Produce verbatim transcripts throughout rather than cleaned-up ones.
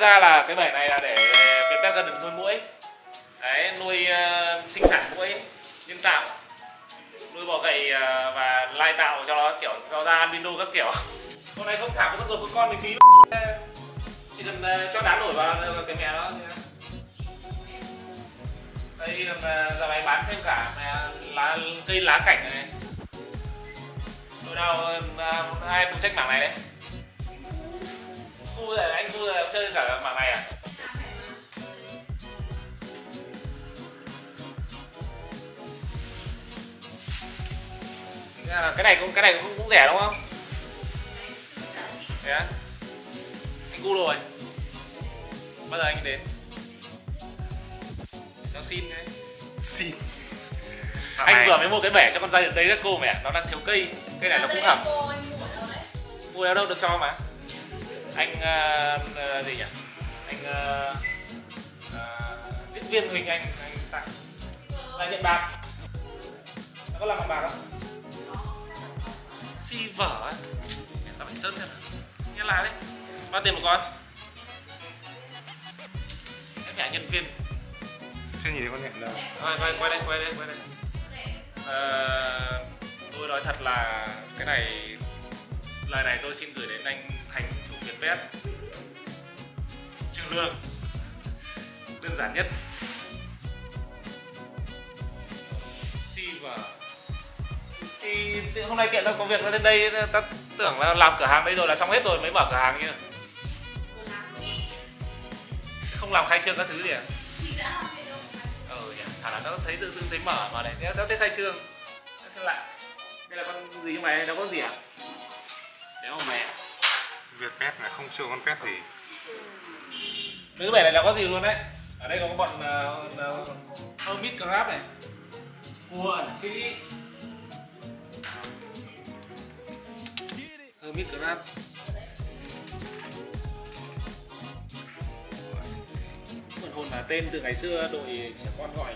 Ra là cái bể này là để cái Pet Garden nuôi muỗi, đấy, nuôi uh, sinh sản muỗi nhân tạo, nuôi bọ gậy uh, và lai tạo cho nó kiểu cho ra albino các kiểu. Con này không thả cái con rồi, con thì tí chỉ cần uh, cho đá nổi vào cái mẹ nó. Đây là giờ này bán thêm cả lá cây lá cảnh này. Rồi nào uh, ai phụ trách mảng này đấy. Vui rồi, anh vui rồi, chơi cả mảng này à? Cái này cũng cái này cũng, cũng rẻ đúng không? Thế yeah. Anh cu rồi. Bao giờ anh đến? Nó xin đấy. Xin. Anh này. Vừa mới mua cái bể cho con ra hiện đây rất cô mẹ, nó đang thiếu cây. Cây này nó cũng hỏng. Mua ở đâu được cho mà? Anh uh, gì nhỉ? Anh uh, uh, diễn viên Huỳnh anh, anh tặng là nhận bạc. Nó có làm bằng bạc không? Si vở ấy. Tao phải sớm xem nào. Nghe là đấy. Bao tiền một con? Em nhà nhân viên. Chưa nhìn thấy con nhận đâu. Thôi quay quay đây quay đây quay đây. Uh, tôi nói thật là cái này lời này tôi xin gửi đến anh Thành chủ Vietpet, trừ lương, đơn giản nhất. Silver. Thì hôm nay tiện tao có việc ra đến đây, tao tưởng là làm cửa hàng đây rồi là xong hết rồi mới mở cửa hàng chứ. Không làm khai trương các thứ gì à? Ờ, thả là tao thấy tự dưng thấy mở mà này, tao thấy khai trương. Xem lại, đây là con gì mày? Nó có gì à? Nếu mà mẹ Vietpet là không chưa con pet gì. Mấy cái bể này là có gì luôn đấy. Ở đây có bọn hermit uh, uh, crab này, cua ẩn sĩ, hermit crab, còn hồn là tên từ ngày xưa đội trẻ con gọi.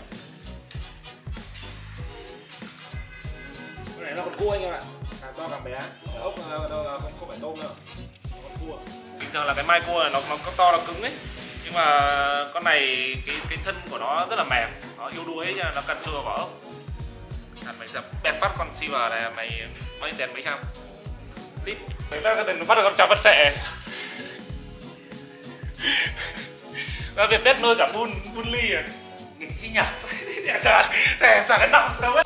Cái này là con cua anh em ạ. Càng to càng bé, cái ốc đâu là không, không phải tôm đâu, con cua. Bình thường là cái mai cua nó nó to nó cứng ấy, nhưng mà con này cái cái thân của nó rất là mềm, nó yếu đuối cho nên nó cần chua vào ốc. Thật mày dập bẹt phát con silver này mày mày tiền mấy trăm? Lít. Đấy ta cần nó bắt được con chó vật sệ. Và việc Vietpet nuôi cả bun bun ly à, nghịch chi nhở? Đẻ ra đẻ ra cái nọng sao ấy.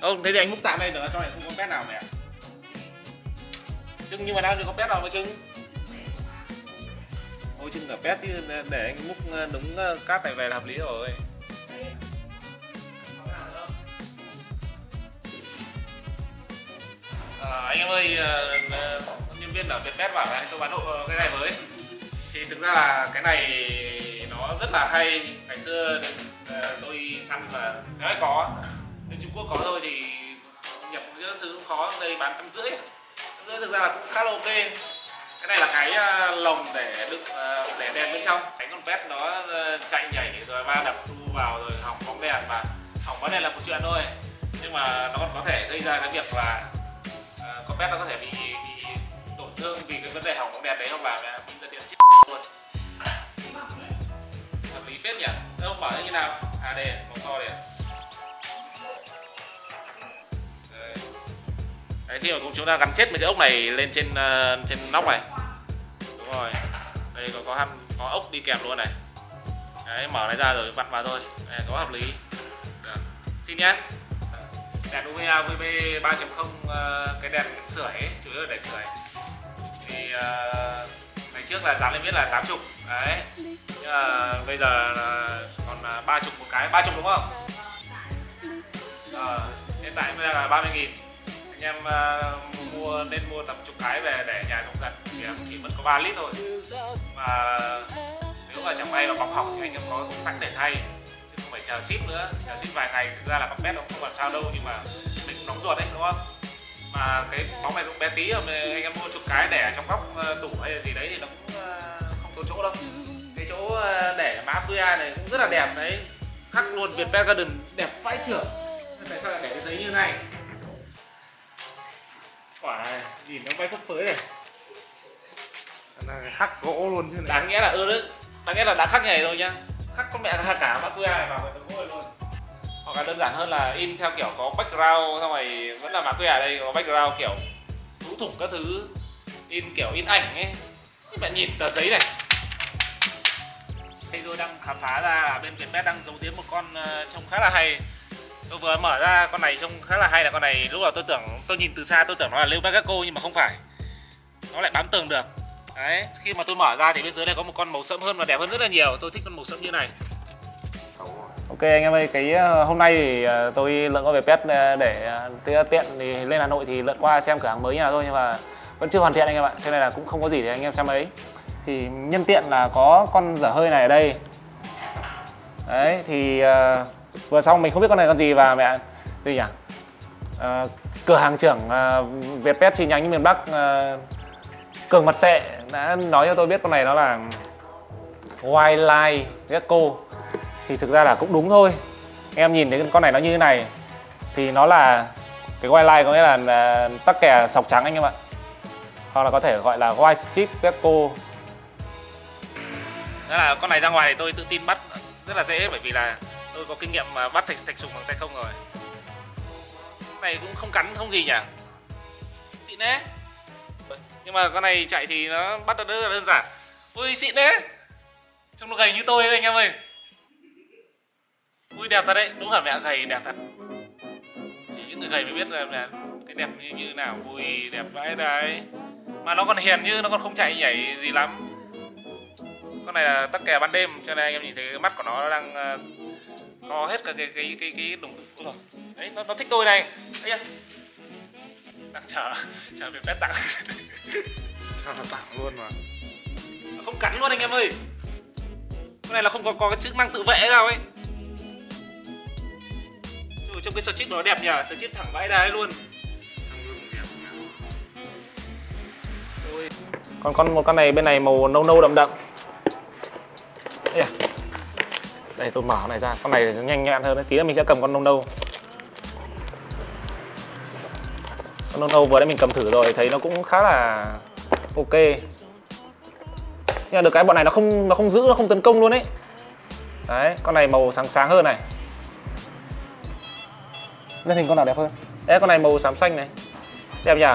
Không, thế thì anh múc tạm đây rồi cho này không có pet nào mẹ. Trưng nhưng mà đang chưa có pet nào mà trưng. Ôi trưng cả pet chứ để anh múc đúng cát này về là hợp lý rồi. À, anh em ơi, nhân viên ở Vietpet bảo là tôi bán hộ cái này với. Thì thực ra là cái này nó rất là hay. Ngày xưa tôi săn và nó có. Nếu Trung Quốc có thôi thì nhập những thứ cũng khó, đây bán trăm rưỡi, trăm rưỡi thực ra là cũng khá là ok. Cái này là cái lồng để đựng để đèn bên trong, đánh con pet nó chạy nhảy rồi va đập tu vào rồi hỏng bóng đèn, mà hỏng bóng đèn là một chuyện thôi, nhưng mà nó còn có thể gây ra cái việc là con pet nó có thể bị, bị tổn thương vì cái vấn đề hỏng bóng đèn đấy, không là bị giật điện chết luôn. Thật lý phết nhỉ, ông bảo như nào? À đây, màu so đây. Đấy, khi mà chúng ta gắn chết mấy cái ốc này lên trên uh, trên nóc này. Đúng rồi. Đây có có, hăm, có ốc đi kèm luôn này. Đấy, mở này ra rồi vặn vào thôi. Đấy, có hợp lý. Được. Xin nhé. Đèn u vê bê ba chấm không, cái đèn sưởi ấy, chủ yếu là đèn sưởi. Thì ngày trước là dán lên biết là tám chục. Đấy. Nhưng mà bây giờ là còn ba chục một cái, ba chục đúng không? Ờ, hiện tại bây giờ là ba mươi nghìn. Anh em uh, mua nên mua tầm chục cái về để nhà dùng dần thì, thì vẫn có ba lít thôi. Mà nếu mà chẳng may mà bọc hỏng thì anh em có cũng sẵn để thay, chứ không phải chờ ship nữa. Chờ ship vài ngày thực ra là bọc bét nó không làm sao đâu, nhưng mà mình nóng ruột đấy đúng không? Mà cái bóng này cũng bé tí, anh em mua chục cái để trong góc tủ hay là gì đấy thì nó cũng uh, không có chỗ đâu. Cái chỗ để mã quy rờ này cũng rất là đẹp đấy, khắc luôn Vietpet Garden đẹp vãi chưởng. Tại sao lại để cái giấy như này? Quả nhìn nó bay phấp phới này. Là khắc gỗ luôn thế này. Đáng nghĩa là ư đấy, đáng nghĩa là đã khắc như này rồi nhá. Khắc con mẹ cả mã quy rờ này vào cái tấm gỗ luôn. Hoặc là đơn giản hơn là in theo kiểu có background, xong rồi vẫn là mã quy rờ đây có background kiểu rũ thủng các thứ, in kiểu in ảnh ấy. Các bạn nhìn tờ giấy này. Thì tôi đang khám phá ra là bên Vietpet đang giấu giếm một con trông khá là hay. Tôi vừa mở ra con này trông khá là hay, là con này lúc nào tôi tưởng, tôi nhìn từ xa tôi tưởng nó là Leopard Gecko nhưng mà không phải. Nó lại bám tường được. Đấy, khi mà tôi mở ra thì bên dưới này có một con màu sẫm hơn và đẹp hơn rất là nhiều. Tôi thích con màu sẫm như này. Ok anh em ơi, cái hôm nay thì tôi lượn qua Vietpet để tiện thì lên Hà Nội thì lượn qua xem cửa hàng mới như nào thôi, nhưng mà vẫn chưa hoàn thiện anh em ạ. Cho nên là cũng không có gì để anh em xem ấy. Thì nhân tiện là có con dở hơi này ở đây. Đấy thì vừa xong mình không biết con này con gì và mẹ gì nhỉ? À, cửa hàng trưởng uh, Vietpet chi nhánh miền Bắc uh, Cường Mặt Sệ đã nói cho tôi biết con này nó là Whiteline Gecko. Thì thực ra là cũng đúng thôi. Em nhìn thấy con này nó như thế này thì nó là cái Whiteline, có nghĩa là uh, tắc kè sọc trắng anh em ạ. Hoặc là có thể gọi là White Strip Gecko. Đó là con này ra ngoài thì tôi tự tin bắt rất là dễ, bởi vì là tôi có kinh nghiệm mà bắt thạch, thạch sùng bằng tay không rồi. Con này cũng không cắn không gì nhỉ, xịn đấy. Nhưng mà con này chạy thì nó bắt được rất là đơn giản. Ui xịn đấy, trông nó gầy như tôi đấy anh em ơi. Ui đẹp thật đấy, đúng là mẹ gầy đẹp thật. Chỉ những người gầy mới biết là, là cái đẹp như, như nào. Ui đẹp vãi đấy. Mà nó còn hiền chứ, nó còn không chạy nhảy gì lắm. Con này là tắc kè ban đêm, cho nên anh em nhìn thấy cái mắt của nó đang có hết cả cái cái cái cái đồng tử rồi. Đấy nó, nó thích tôi này. Đấy à. Đang chờ chờ về Vietpet tặng. Sao nó tặng luôn mà. Nó không cắn luôn anh em ơi. Con này là không có có cái chức năng tự vệ nào ấy. Trời, trong cái sợi chip nó đẹp nhỉ, sợi chip thẳng vãi đái luôn. Còn con một con này bên này màu nâu nâu đậm đậm. Đấy à. Đây tôi mở con này ra, con này nhanh nhẹn hơn đấy. Tí nữa mình sẽ cầm con nâu nâu. Con nâu nâu vừa đấy mình cầm thử rồi, thấy nó cũng khá là ok. Nhưng mà được cái bọn này nó không nó không giữ, nó không tấn công luôn ấy. Đấy, con này màu sáng sáng hơn này. Lên hình con nào đẹp hơn? Đấy, con này màu xám xanh này. Đẹp nhỉ?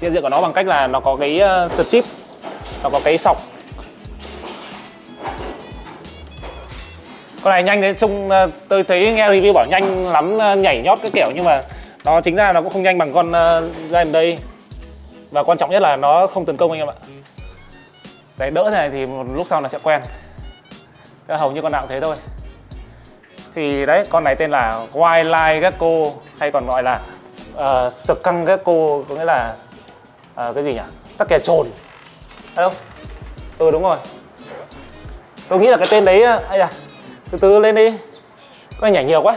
Tiện diện của nó bằng cách là nó có cái sượt chip, nó có cái sọc. Con này nhanh đấy, trông tôi thấy nghe review bảo nhanh lắm, nhảy nhót cái kiểu, nhưng mà nó chính ra nó cũng không nhanh bằng con uh, ra đây. Và quan trọng nhất là nó không tấn công anh em ạ. Đấy đỡ thế này thì một lúc sau là sẽ quen. Thế hầu như con nào cũng thế thôi. Thì đấy, con này tên là Whiteline Gecko hay còn gọi là uh, Skunk Gecko, có nghĩa là uh, cái gì nhỉ? Tắc kè trồn. Đấy không? Ừ đúng rồi. Tôi nghĩ là cái tên đấy ấy à. Từ từ lên đi, con này nhảy nhiều quá.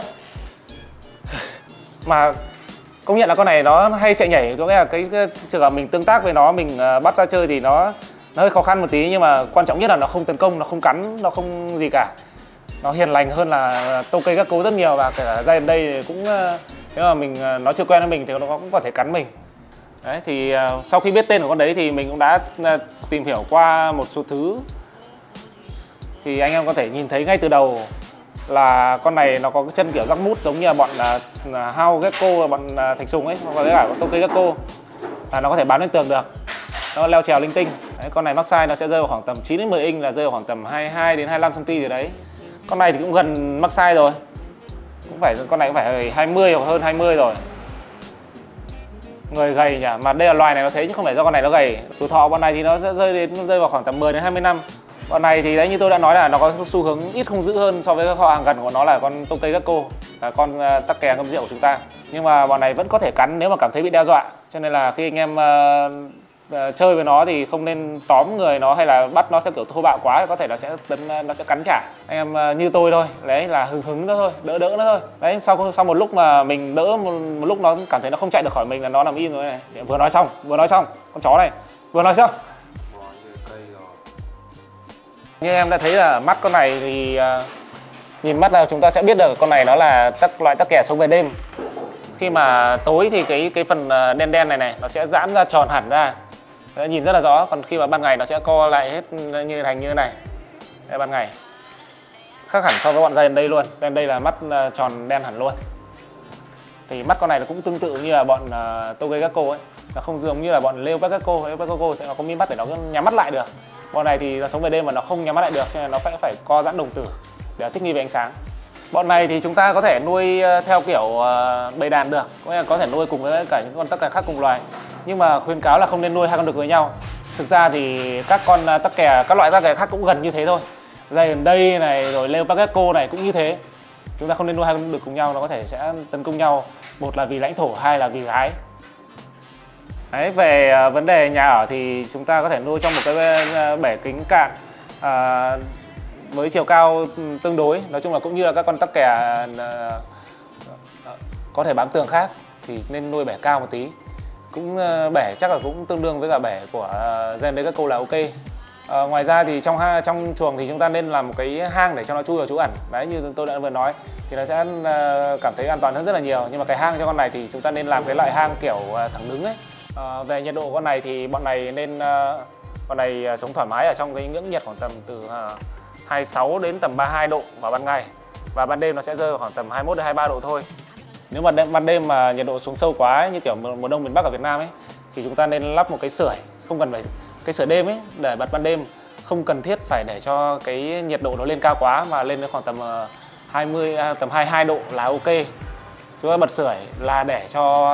Mà công nhận là con này nó hay chạy nhảy, có nghĩa là cái trường hợp mình tương tác với nó, mình bắt ra chơi thì nó nó hơi khó khăn một tí, nhưng mà quan trọng nhất là nó không tấn công, nó không cắn, nó không gì cả. Nó hiền lành hơn là Tokay Gecko rất nhiều, và kể cả ra đến đây cũng nếu mà mình nó chưa quen với mình thì nó cũng có thể cắn mình. Đấy thì sau khi biết tên của con đấy thì mình cũng đã tìm hiểu qua một số thứ. Thì anh em có thể nhìn thấy ngay từ đầu là con này nó có cái chân kiểu rắc mút giống như là bọn uh, hao gecko, bọn uh, thạch sùng ấy, hoặc là cả con Tokay Gecko, là nó có thể bám lên tường được, nó leo trèo linh tinh. Đấy, con này mắc size nó sẽ rơi vào khoảng tầm chín đến mười inch, là rơi vào khoảng tầm hai mươi hai đến hai mươi lăm xăng-ti-mét gì đấy. Con này thì cũng gần mắc size rồi. Cũng phải, con này cũng phải hai mươi hoặc hơn hai mươi rồi. Người gầy nhỉ, mà đây là loài này nó thế chứ không phải do con này nó gầy. Tuổi thọ bọn này thì nó sẽ rơi đến rơi vào khoảng tầm mười đến hai mươi năm. Con này thì đấy, như tôi đã nói là nó có xu hướng ít hung dữ hơn so với các kho hàng gần của nó là con Tokay Gecko, là con tắc kè ngâm rượu của chúng ta. Nhưng mà bọn này vẫn có thể cắn nếu mà cảm thấy bị đe dọa. Cho nên là khi anh em uh, uh, chơi với nó thì không nên tóm người nó hay là bắt nó theo kiểu thô bạo quá, thì có thể nó sẽ tấn, nó sẽ cắn trả. Anh em uh, như tôi thôi, đấy là hứng hứng nó thôi, đỡ đỡ nó thôi. Đấy, sau sau một lúc mà mình đỡ một, một lúc nó cảm thấy nó không chạy được khỏi mình là nó nằm im rồi này. Vừa nói xong, vừa nói xong, con chó này, vừa nói xong. Như em đã thấy là mắt con này thì uh, nhìn mắt là chúng ta sẽ biết được con này nó là tắc, loại tắc kè sống về đêm. Khi mà tối thì cái cái phần đen đen này này nó sẽ giãn ra tròn hẳn ra. Đấy, nhìn rất là rõ, còn khi mà ban ngày nó sẽ co lại hết như thành như thế này. Đây, ban ngày. Khác hẳn so với bọn dây đây luôn, dây đây là mắt tròn đen hẳn luôn. Thì mắt con này nó cũng tương tự như là bọn uh, Tokay Gecko ấy, nó không giống như là bọn Leopard Gecko. Leopard Gecko sẽ nó có mi mắt để nó nhắm mắt lại được. Bọn này thì nó sống về đêm mà nó không nhắm mắt lại được, cho nên nó phải phải co giãn đồng tử để thích nghi với ánh sáng. Bọn này thì chúng ta có thể nuôi theo kiểu bầy đàn được, có là có thể nuôi cùng với cả những con tắc kè khác cùng loài. Nhưng mà khuyến cáo là không nên nuôi hai con đực với nhau. Thực ra thì các con tắc kè, các loại tắc kè khác cũng gần như thế thôi. Dây đây này rồi Leopard Gecko này cũng như thế. Chúng ta không nên nuôi hai con đực cùng nhau, nó có thể sẽ tấn công nhau. Một là vì lãnh thổ, hai là vì gái. Đấy, về vấn đề nhà ở thì chúng ta có thể nuôi trong một cái bể kính cạn à, với chiều cao tương đối, nói chung là cũng như là các con tắc kè à, có thể bám tường khác thì nên nuôi bể cao một tí. Cũng bể chắc là cũng tương đương với cả bể của gen đấy các cô là ok. À, ngoài ra thì trong trong chuồng thì chúng ta nên làm một cái hang để cho nó chui vào trú ẩn. Đấy, như tôi đã vừa nói thì nó sẽ cảm thấy an toàn hơn rất là nhiều. Nhưng mà cái hang cho con này thì chúng ta nên làm cái loại hang kiểu thẳng đứng ấy. À, về nhiệt độ của con này thì bọn này nên uh, bọn này uh, sống thoải mái ở trong cái ngưỡng nhiệt khoảng tầm từ uh, hai mươi sáu đến tầm ba mươi hai độ vào ban ngày, và ban đêm nó sẽ rơi khoảng tầm hai mươi mốt đến hai mươi ba độ thôi. Nếu mà đêm, ban đêm mà nhiệt độ xuống sâu quá ấy, như kiểu mùa đông miền Bắc ở Việt Nam ấy, thì chúng ta nên lắp một cái sưởi, không cần phải cái sưởi đêm ấy để bật ban đêm, không cần thiết phải để cho cái nhiệt độ nó lên cao quá, mà lên đến khoảng tầm uh, hai mươi tầm hai mươi hai độ là ok. Chúng ta bật sưởi là để cho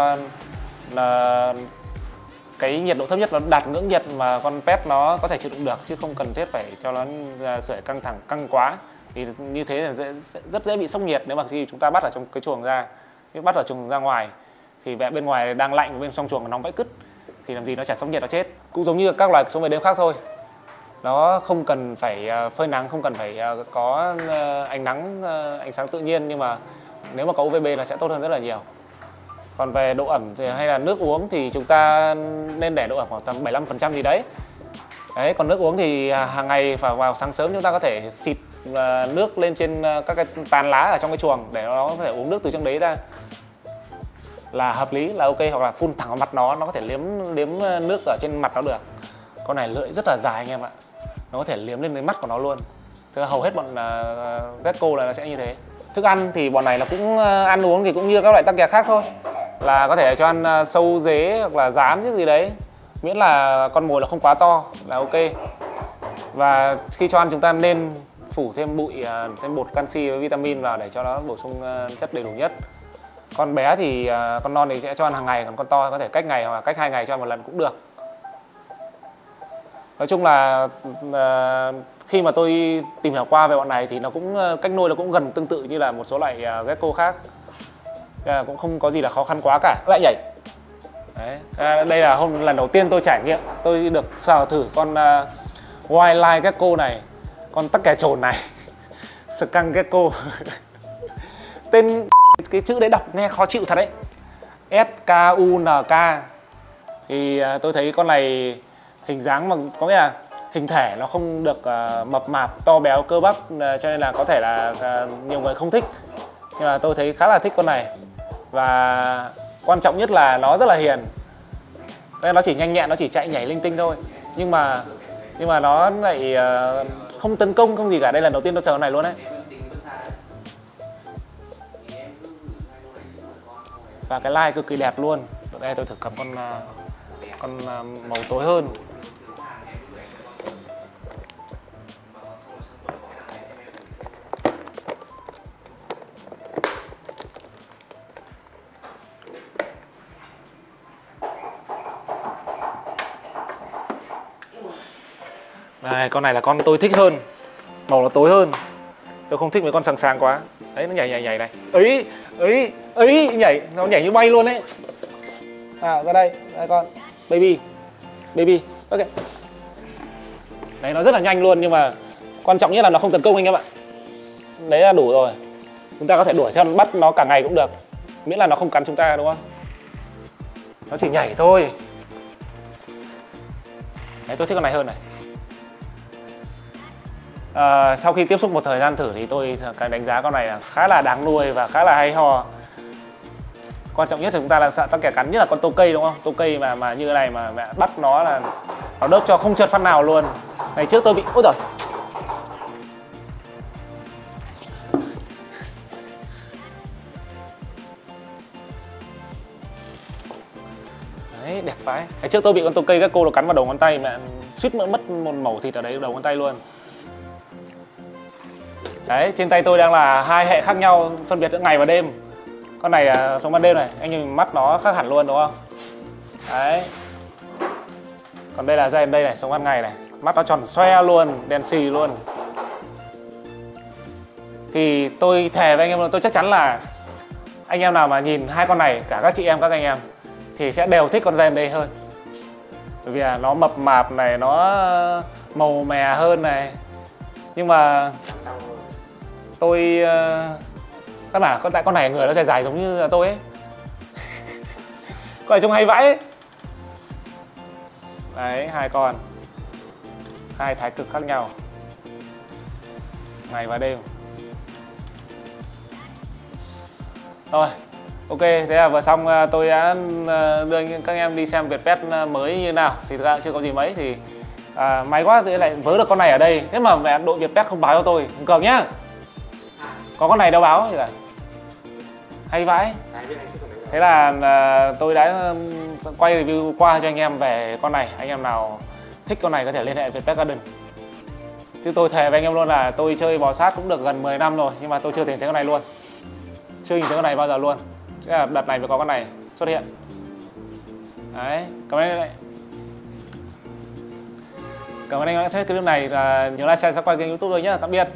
là cái nhiệt độ thấp nhất nó đạt ngưỡng nhiệt mà con pet nó có thể chịu đựng được, chứ không cần thiết phải cho nó sưởi căng thẳng căng quá, thì như thế là dễ, rất dễ bị sốc nhiệt nếu mà khi chúng ta bắt ở trong cái chuồng ra. Nếu bắt ở chuồng ra ngoài thì vẻ bên ngoài đang lạnh, bên trong chuồng nó vãi cứt thì làm gì nó chả sốc nhiệt, nó chết. Cũng giống như các loài sống về đêm khác thôi, nó không cần phải phơi nắng, không cần phải có ánh nắng ánh sáng tự nhiên, nhưng mà nếu mà có u vê bê nó sẽ tốt hơn rất là nhiều. Còn về độ ẩm thì hay là nước uống thì chúng ta nên để độ ẩm khoảng tầm bảy mươi lăm phần trăm gì đấy. Đấy, còn nước uống thì hàng ngày và vào sáng sớm chúng ta có thể xịt nước lên trên các cái tán lá ở trong cái chuồng để nó có thể uống nước từ trong đấy ra là hợp lý, là ok. Hoặc là phun thẳng vào mặt nó, nó có thể liếm liếm nước ở trên mặt nó được. Con này lưỡi rất là dài anh em ạ, nó có thể liếm lên cái mắt của nó luôn. Thế hầu hết bọn Gecko là nó sẽ như thế. Thức ăn thì bọn này là cũng ăn uống thì cũng như các loại tắc kè khác thôi, là có thể cho ăn sâu dế hoặc là rán chứ gì đấy, miễn là con mồi là không quá to là ok. Và khi cho ăn chúng ta nên phủ thêm bụi, thêm bột canxi với vitamin vào để cho nó bổ sung chất đầy đủ nhất. Con bé thì con non thì sẽ cho ăn hàng ngày, còn con to có thể cách ngày hoặc là cách hai ngày cho ăn một lần cũng được. Nói chung là khi mà tôi tìm hiểu qua về bọn này thì nó cũng cách nuôi nó cũng gần tương tự như là một số loại gecko khác. À, cũng không có gì là khó khăn quá cả. Lại nhảy. Đấy. À, đây là hôm lần đầu tiên tôi trải nghiệm, tôi được sờ thử con uh, Whiteline Gecko này, con tắc kè trồn này, Skunk Gecko. Tên cái chữ đấy đọc nghe khó chịu thật đấy. S K U N K. Thì uh, tôi thấy con này hình dáng mà có nghĩa là hình thể nó không được uh, mập mạp, to béo, cơ bắp, uh, cho nên là có thể là uh, nhiều người không thích. Nhưng mà tôi thấy khá là thích con này. Và quan trọng nhất là nó rất là hiền. Nó chỉ nhanh nhẹn, nó chỉ chạy nhảy linh tinh thôi. Nhưng mà nhưng mà nó lại không tấn công, không gì cả. Đây là lần đầu tiên tôi sờ con này luôn đấy. Và cái lai cực kỳ đẹp luôn. Đây tôi thử cầm con con màu tối hơn. Đây, con này là con tôi thích hơn. Màu nó tối hơn. Tôi không thích mấy con sáng sáng quá. Đấy, nó nhảy nhảy nhảy này. Ấy, ấy, ấy, nhảy. Nó nhảy như bay luôn đấy. À, ra đây. Đây con. Baby. Baby. Ok. Đấy, nó rất là nhanh luôn nhưng mà quan trọng nhất là nó không tấn công anh em ạ. Đấy là đủ rồi. Chúng ta có thể đuổi theo bắt nó cả ngày cũng được. Miễn là nó không cắn chúng ta đúng không? Nó chỉ nhảy thôi. Đấy, tôi thích con này hơn này. À, sau khi tiếp xúc một thời gian thử thì tôi cái đánh giá con này là khá là đáng nuôi và khá là hay ho. Quan trọng nhất là chúng ta là sợ tắc kè cắn, nhất là con Tokay đúng không? Tokay mà mà như thế này mà, mà bắt nó là nó đớp cho không trượt phát nào luôn. Ngày trước tôi bị ôi giời. Đấy, đẹp vãi. Ngày trước tôi bị con Tokay Gecko nó cắn vào đầu ngón tay mà suýt mất một mẩu thịt ở đấy đầu ngón tay luôn. Đấy, trên tay tôi đang là hai hệ khác nhau, phân biệt giữa ngày và đêm. Con này là sống ban đêm này, anh nhìn mắt nó khác hẳn luôn đúng không? Đấy. Còn đây là giant đây này, sống ban ngày này. Mắt nó tròn xoe luôn, đen xì luôn. Thì tôi thề với anh em, tôi chắc chắn là anh em nào mà nhìn hai con này, cả các chị em, các anh em thì sẽ đều thích con giant đây hơn. Bởi vì là nó mập mạp này, nó màu mè hơn này. Nhưng mà tôi các bạn con tại con này người nó dài dài giống như là tôi ấy. Con này trông hay vãi ấy. Đấy, hai con, hai thái cực khác nhau, ngày và đêm. Rồi, ok, thế là vừa xong tôi đã đưa các em đi xem Vietpet mới như nào. Thì thực ra chưa có gì mấy thì à, may quá tôi lại vớ được con này ở đây. Thế mà mẹ đội Vietpet không báo cho tôi, cường nhá. Có con này đâu báo gì cả. Hay vãi. Thế là à, tôi đã quay review qua cho anh em về con này. Anh em nào thích con này có thể liên hệ với Pet Garden. Chứ tôi thề với anh em luôn là tôi chơi bò sát cũng được gần mười năm rồi. Nhưng mà tôi chưa tìm thấy con này luôn. Chưa nhìn thấy con này bao giờ luôn. Chứ là đợt này mới có con này xuất hiện. Đấy, cảm ơn anh em. Cảm ơn anh em đã xem clip này. Nhớ like, share, subscribe kênh YouTube tôi nhé. Tạm biệt.